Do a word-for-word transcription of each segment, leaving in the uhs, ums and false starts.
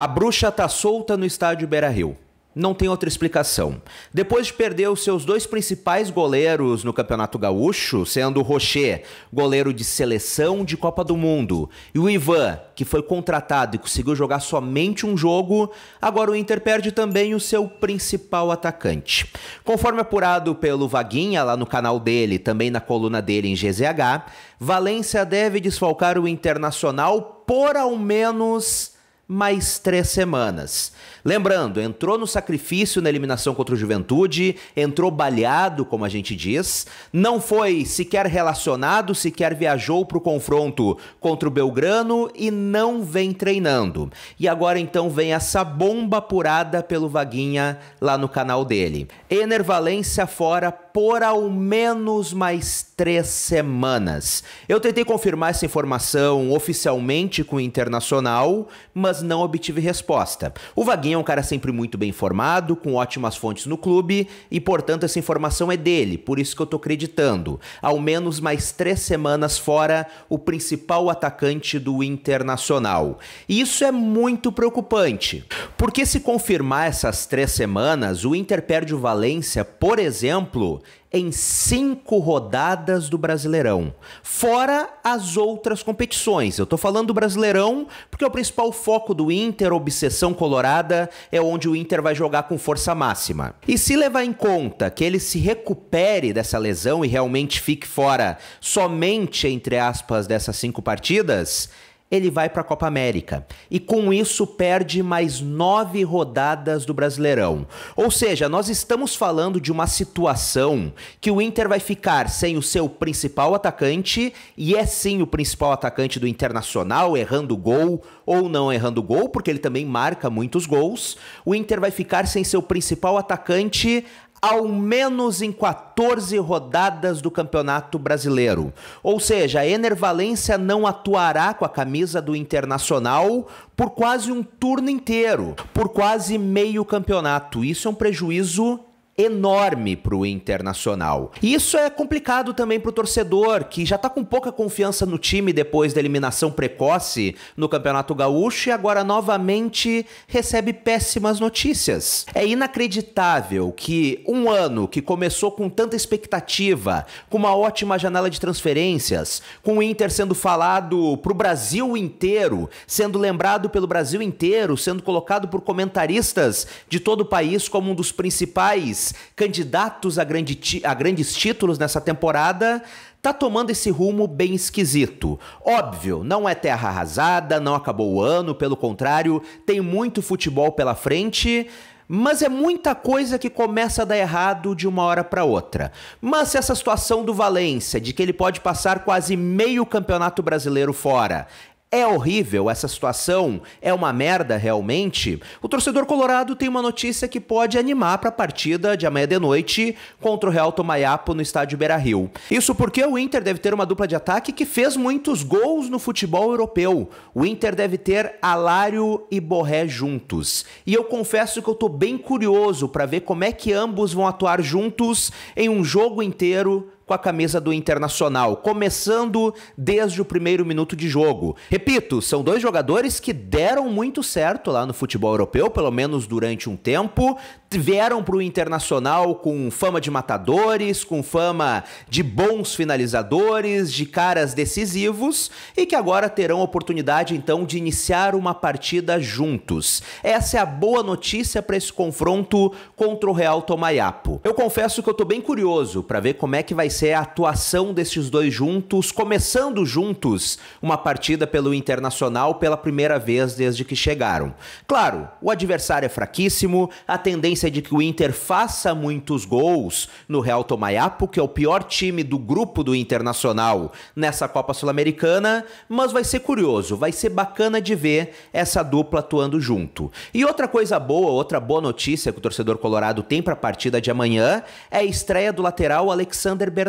A bruxa tá solta no estádio Beira-Rio. Não tem outra explicação. Depois de perder os seus dois principais goleiros no Campeonato Gaúcho, sendo o Rocher, goleiro de seleção de Copa do Mundo, e o Ivan, que foi contratado e conseguiu jogar somente um jogo, agora o Inter perde também o seu principal atacante. Conforme apurado pelo Vaguinha, lá no canal dele, também na coluna dele em G Z H, Valência deve desfalcar o Internacional por ao menos mais três semanas. Lembrando, entrou no sacrifício na eliminação contra o Juventude, entrou baleado, como a gente diz, não foi sequer relacionado, sequer viajou para o confronto contra o Belgrano e não vem treinando. E agora então vem essa bomba apurada pelo Vaguinha lá no canal dele. Enner Valencia fora por ao menos mais três semanas. Eu tentei confirmar essa informação oficialmente com o Internacional, mas não obtive resposta. O Vaguinha é um cara sempre muito bem informado, com ótimas fontes no clube, e portanto essa informação é dele, por isso que eu tô acreditando. Ao menos mais três semanas fora o principal atacante do Internacional. E isso é muito preocupante, porque se confirmar essas três semanas, o Inter perde o Valência, por exemplo, em cinco rodadas do Brasileirão, fora as outras competições. Eu tô falando do Brasileirão porque é o principal foco do Inter, obsessão colorada, é onde o Inter vai jogar com força máxima. E se levar em conta que ele se recupere dessa lesão e realmente fique fora somente, entre aspas, dessas cinco partidas, ele vai para a Copa América e com isso perde mais nove rodadas do Brasileirão. Ou seja, nós estamos falando de uma situação que o Inter vai ficar sem o seu principal atacante, e é sim o principal atacante do Internacional, errando gol ou não errando gol, porque ele também marca muitos gols. O Inter vai ficar sem seu principal atacante ao menos em quatorze rodadas do Campeonato Brasileiro. Ou seja, a Enner Valencia não atuará com a camisa do Internacional por quase um turno inteiro, por quase meio campeonato. Isso é um prejuízo enorme para o Internacional. E isso é complicado também para o torcedor, que já está com pouca confiança no time depois da eliminação precoce no Campeonato Gaúcho e agora novamente recebe péssimas notícias. É inacreditável que um ano que começou com tanta expectativa, com uma ótima janela de transferências, com o Inter sendo falado para o Brasil inteiro, sendo lembrado pelo Brasil inteiro, sendo colocado por comentaristas de todo o país como um dos principais candidatos a, grande a grandes títulos nessa temporada, tá tomando esse rumo bem esquisito. Óbvio, não é terra arrasada, não acabou o ano, pelo contrário, tem muito futebol pela frente, mas é muita coisa que começa a dar errado de uma hora para outra. Mas se essa situação do Valência, de que ele pode passar quase meio campeonato brasileiro fora, é horrível, essa situação é uma merda realmente, o torcedor colorado tem uma notícia que pode animar para a partida de amanhã de noite contra o Real Tomayapo no estádio Beira-Rio. Isso porque o Inter deve ter uma dupla de ataque que fez muitos gols no futebol europeu. O Inter deve ter Alário e Borré juntos. E eu confesso que eu tô bem curioso para ver como é que ambos vão atuar juntos em um jogo inteiro com a camisa do Internacional, começando desde o primeiro minuto de jogo. Repito, são dois jogadores que deram muito certo lá no futebol europeu, pelo menos durante um tempo, vieram para o Internacional com fama de matadores, com fama de bons finalizadores, de caras decisivos, e que agora terão a oportunidade, então, de iniciar uma partida juntos. Essa é a boa notícia para esse confronto contra o Real Tomayapo. Eu confesso que eu tô bem curioso para ver como é que vai ser é a atuação desses dois juntos, começando juntos uma partida pelo Internacional pela primeira vez desde que chegaram. Claro, o adversário é fraquíssimo, a tendência é de que o Inter faça muitos gols no Real Tomayapo, que é o pior time do grupo do Internacional nessa Copa Sul-Americana, mas vai ser curioso, vai ser bacana de ver essa dupla atuando junto. E outra coisa boa, outra boa notícia que o torcedor colorado tem para a partida de amanhã é a estreia do lateral Alexander Bernardo.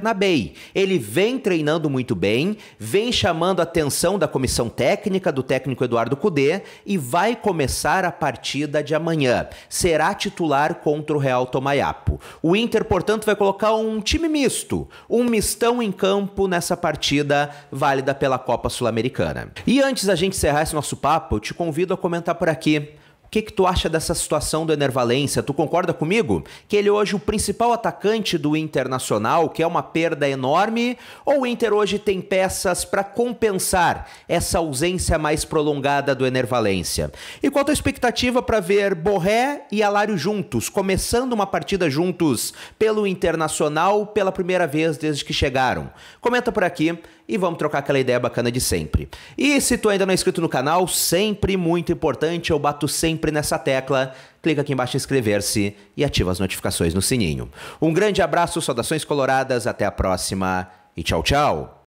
Ele vem treinando muito bem, vem chamando a atenção da comissão técnica, do técnico Eduardo Coudet, e vai começar a partida de amanhã. Será titular contra o Real Tomayapo. O Inter, portanto, vai colocar um time misto, um mistão em campo nessa partida válida pela Copa Sul-Americana. E antes da gente encerrar esse nosso papo, eu te convido a comentar por aqui. O que que tu acha dessa situação do Enner Valencia? Tu concorda comigo que ele hoje é o principal atacante do Internacional, que é uma perda enorme? Ou o Inter hoje tem peças para compensar essa ausência mais prolongada do Enner Valencia? E qual a tua expectativa para ver Borré e Alário juntos, começando uma partida juntos pelo Internacional pela primeira vez desde que chegaram? Comenta por aqui e vamos trocar aquela ideia bacana de sempre. E se tu ainda não é inscrito no canal, sempre muito importante, eu bato sempre Sempre nessa tecla, clica aqui embaixo em inscrever-se e ativa as notificações no sininho. Um grande abraço, saudações coloradas, até a próxima e tchau, tchau!